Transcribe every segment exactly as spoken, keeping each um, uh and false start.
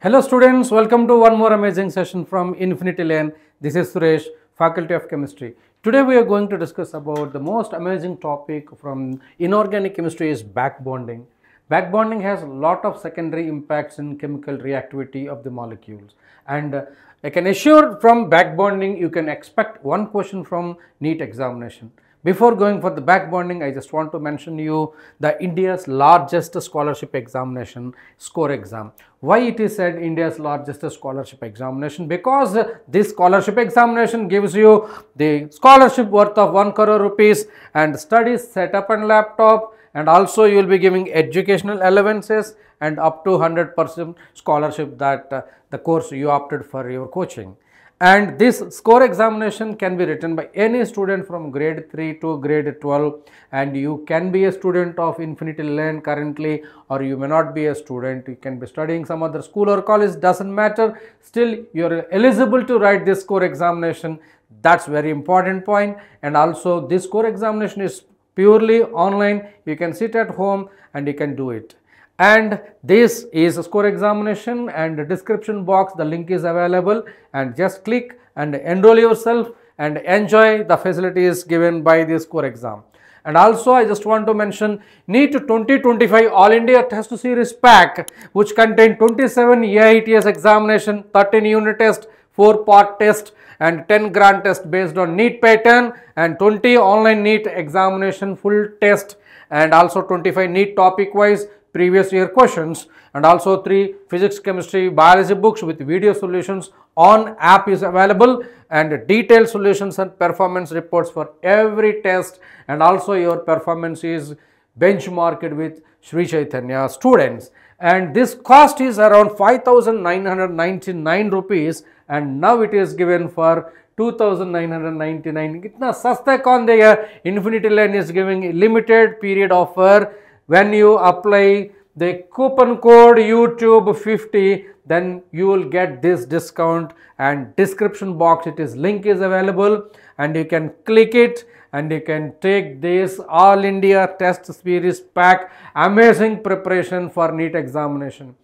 Hello students, welcome to one more amazing session from Infinity Learn. This is Suresh, Faculty of Chemistry. Today we are going to discuss about the most amazing topic from inorganic chemistry is back bonding. Back bonding has a lot of secondary impacts in chemical reactivity of the molecules. And uh, I can assure from back bonding you can expect one question from NEET examination. Before going for the back bonding, I just want to mention you the India's largest scholarship examination, score exam. Why it is said India's largest scholarship examination? Because this scholarship examination gives you the scholarship worth of one crore rupees and studies, setup and laptop, and also you will be giving educational allowances and up to one hundred percent scholarship that uh, the course you opted for your coaching. And this score examination can be written by any student from grade three to grade twelve, and you can be a student of Infinity Learn currently, or you may not be a student, you can be studying some other school or college, doesn't matter, still you are eligible to write this score examination. That's very important point. And also this score examination is purely online, you can sit at home and you can do it. And this is a score examination, and the description box the link is available, and just click and enroll yourself and enjoy the facilities given by this score exam. And also I just want to mention NEET twenty twenty-five All India Test Series Pack, which contain twenty-seven E I E T S examination, thirteen unit test, four part test and ten grant test based on NEET pattern, and twenty online NEET examination full test, and also twenty-five NEET topic wise previous year questions, and also three physics, chemistry, biology books with video solutions on app is available, and detailed solutions and performance reports for every test, and also your performance is benchmarked with Sri Chaitanya students. And this cost is around five thousand nine hundred ninety-nine rupees, and now it is given for two thousand nine hundred ninety-nine. Itna sasta kaun dega? Infinity Learn is giving limited period offer. When you apply the coupon code YouTube fifty, then you will get this discount, and description box it is link is available, and you can click it and you can take this All India Test Series Pack, amazing preparation for NEET examination.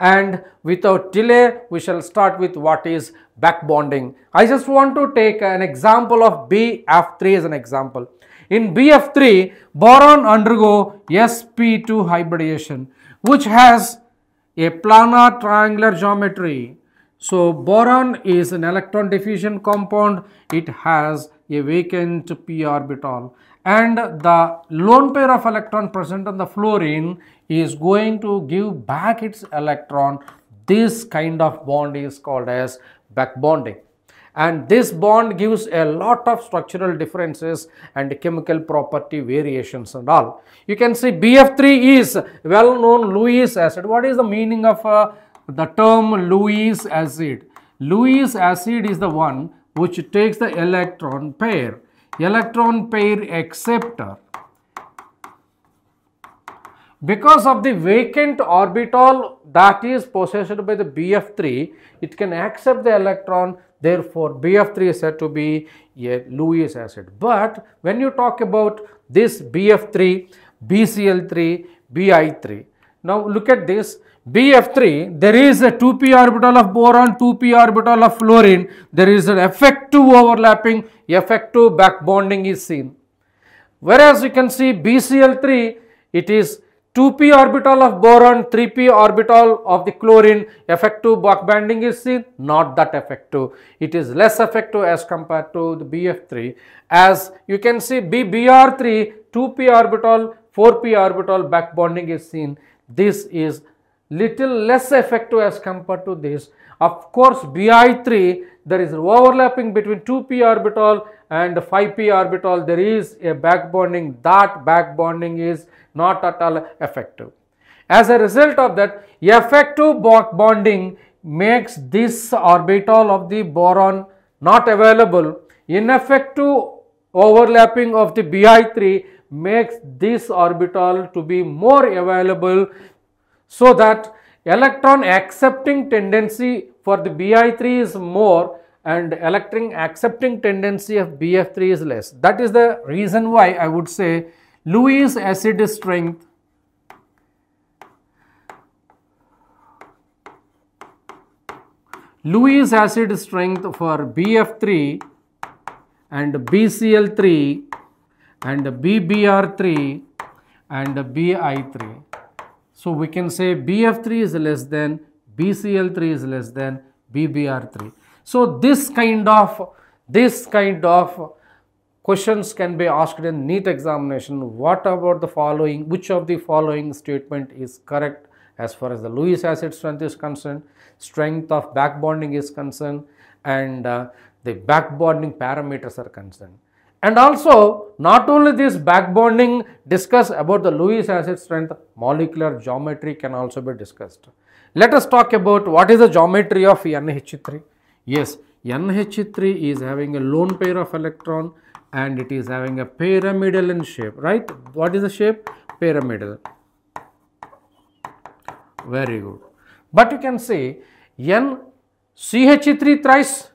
And without delay, we shall start with what is back bonding. I just want to take an example of B F three as an example. In B F three, boron undergo S P two hybridization, which has a planar triangular geometry. So, boron is an electron deficient compound. It has a vacant p orbital, and the lone pair of electron present on the fluorine is going to give back its electron. This kind of bond is called as back bonding. And this bond gives a lot of structural differences and chemical property variations and all. You can see B F three is well known Lewis acid. What is the meaning of uh, the term Lewis acid? Lewis acid is the one which takes the electron pair, electron pair acceptor. Because of the vacant orbital that is possessed by the B F three, it can accept the electron. Therefore, B F three is said to be a Lewis acid. But when you talk about this B F three, B C l three, B I three, now look at this B F three, there is a two p orbital of boron, two p orbital of fluorine, there is an effective overlapping, effective back bonding is seen. Whereas you can see B C l three, it is two p orbital of boron, three p orbital of the chlorine, effective back bonding is seen, not that effective. It is less effective as compared to the B F three. As you can see B B r three, two p orbital, four p orbital back bonding is seen. This is little less effective as compared to this. Of course, B I three, there is overlapping between two p orbital and five p orbital. There is a back bonding. That back bonding is not at all effective. As a result of that, effective back bonding makes this orbital of the boron not available. Ineffective overlapping of the B I three makes this orbital to be more available, so that electron accepting tendency for the B I three is more and electron accepting tendency of B F three is less. That is the reason why I would say Lewis acid strength Lewis acid strength for B F three and B C l three and B B r three and B I three. So we can say B F three is less than, B C l three is less than B B r three. So this kind of this kind of questions can be asked in NEET examination. What about the following? Which of the following statement is correct as far as the Lewis acid strength is concerned, strength of back bonding is concerned, and uh, the back bonding parameters are concerned. And also, not only this back bonding, discuss about the Lewis acid strength, molecular geometry can also be discussed. Let us talk about what is the geometry of N H three. Yes, N H three is having a lone pair of electron and it is having a pyramidal in shape, right? What is the shape? Pyramidal. Very good. But you can say N C H three thrice,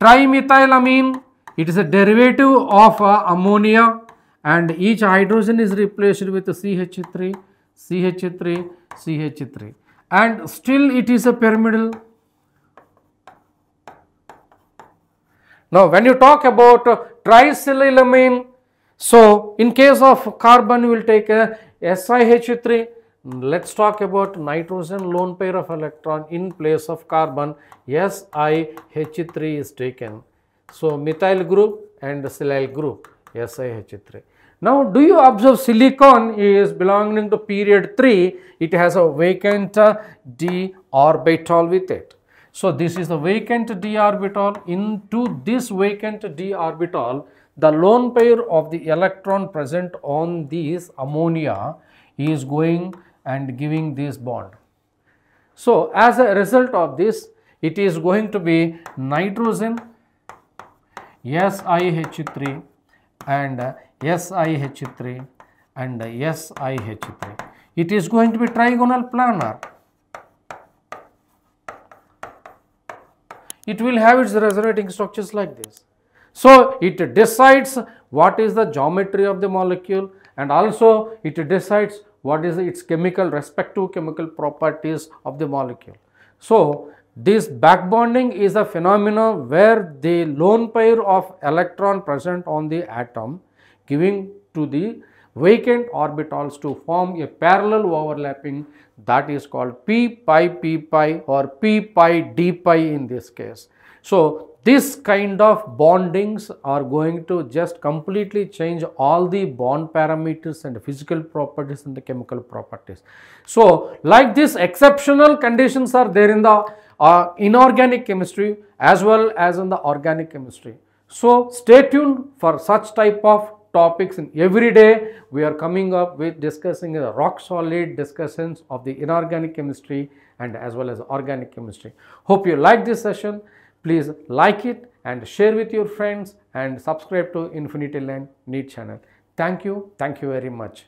trimethylamine, it is a derivative of uh, ammonia, and each hydrogen is replaced with C H three, C H three, C H three, and still it is a pyramidal. Now, when you talk about uh, tricylilamine, so in case of carbon, you will take a S I H three. Let's talk about nitrogen lone pair of electron in place of carbon. S I H three is taken. So, methyl group and silyl group, S I H three. Now, do you observe silicon is belonging to period three? It has a vacant uh, d orbital with it. So, this is the vacant d orbital. Into this vacant d orbital, the lone pair of the electron present on this ammonia is going and giving this bond. So, as a result of this, it is going to be nitrogen S I H three and S I H three and S I H three. It is going to be trigonal planar. It will have its resonating structures like this. So, it decides what is the geometry of the molecule, and also it decides what is its chemical, respective chemical properties of the molecule. So, this back bonding is a phenomena where the lone pair of electron present on the atom giving to the vacant orbitals to form a parallel overlapping, that is called p pi p pi or p pi d pi in this case. So, this kind of bondings are going to just completely change all the bond parameters and physical properties and the chemical properties. So, like this, exceptional conditions are there in the uh, inorganic chemistry as well as in the organic chemistry. So, stay tuned for such type of topics, and every day we are coming up with discussing the rock solid discussions of the inorganic chemistry and as well as organic chemistry. Hope you like this session. Please like it and share with your friends and subscribe to Infinity Learn NEET channel. Thank you. Thank you very much.